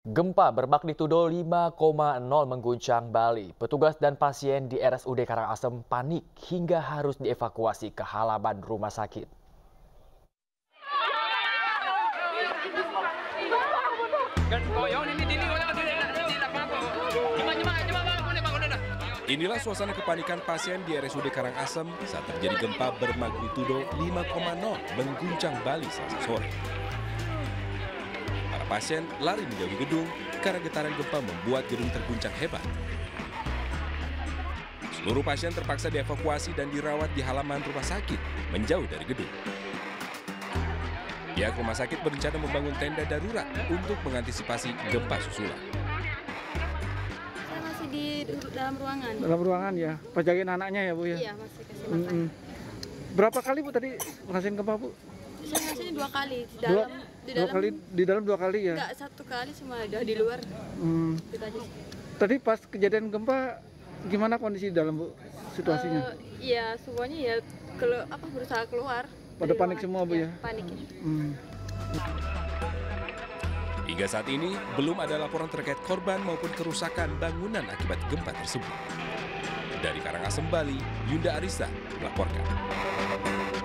Gempa bermagnitudo 5,0 mengguncang Bali. Petugas dan pasien di RSUD Karangasem panik hingga harus dievakuasi ke halaman rumah sakit. Inilah suasana kepanikan pasien di RSUD Karangasem saat terjadi gempa bermagnitudo 5,0 mengguncang Bali Selasa sore. Pasien lari menjauhi gedung karena getaran gempa membuat gedung terguncang hebat. Seluruh pasien terpaksa dievakuasi dan dirawat di halaman rumah sakit, menjauh dari gedung. Pihak rumah sakit berencana membangun tenda darurat untuk mengantisipasi gempa susulan. Saya masih di dalam ruangan. Dalam ruangan ya, jagain anaknya ya Bu ya? Iya, masih kasih makan. Berapa kali Bu tadi ngerasain gempa Bu? Saya ngerasain 2 kali di dalam. Dua kali ya? Enggak, 1 kali cuma ada di luar. Tadi pas kejadian gempa gimana kondisi di dalam Bu? Situasinya? Iya, semuanya ya berusaha keluar. Pada panik semua Bu ya? Panik. Hingga saat ini belum ada laporan terkait korban maupun kerusakan bangunan akibat gempa tersebut. Dari Karangasem, Bali, Yunda Arisa melaporkan.